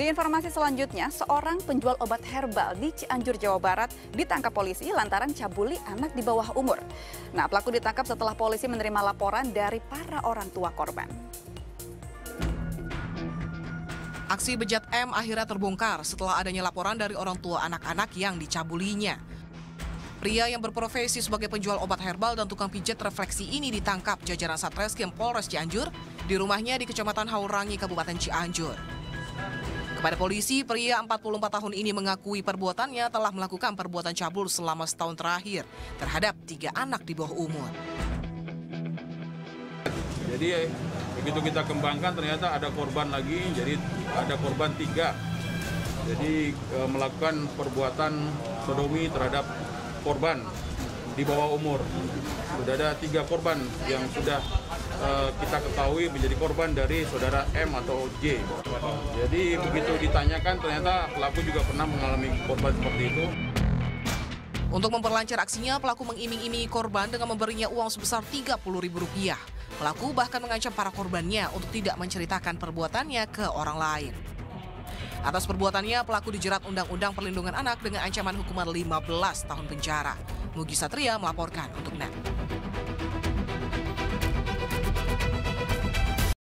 Di informasi selanjutnya, seorang penjual obat herbal di Cianjur, Jawa Barat ditangkap polisi lantaran cabuli anak di bawah umur. Nah, pelaku ditangkap setelah polisi menerima laporan dari para orang tua korban. Aksi bejat M akhirnya terbongkar setelah adanya laporan dari orang tua anak-anak yang dicabulinya. Pria yang berprofesi sebagai penjual obat herbal dan tukang pijat refleksi ini ditangkap jajaran Satreskrim Polres Cianjur di rumahnya di Kecamatan Haurangi, Kabupaten Cianjur. Kepada polisi, pria 44 tahun ini mengakui perbuatannya telah melakukan perbuatan cabul selama setahun terakhir terhadap 3 anak di bawah umur. Jadi begitu kita kembangkan ternyata ada korban lagi, jadi ada korban 3. Jadi melakukan perbuatan sodomi terhadap korban di bawah umur. Sudah ada 3 korban yang sudah kita ketahui menjadi korban dari saudara M atau J. Jadi begitu ditanyakan ternyata pelaku juga pernah mengalami korban seperti itu. Untuk memperlancar aksinya, pelaku mengiming-imingi korban dengan memberinya uang sebesar Rp30.000. Pelaku bahkan mengancam para korbannya untuk tidak menceritakan perbuatannya ke orang lain. Atas perbuatannya, pelaku dijerat Undang-Undang Perlindungan Anak dengan ancaman hukuman 15 tahun penjara. Mugi Satria melaporkan untuk NET.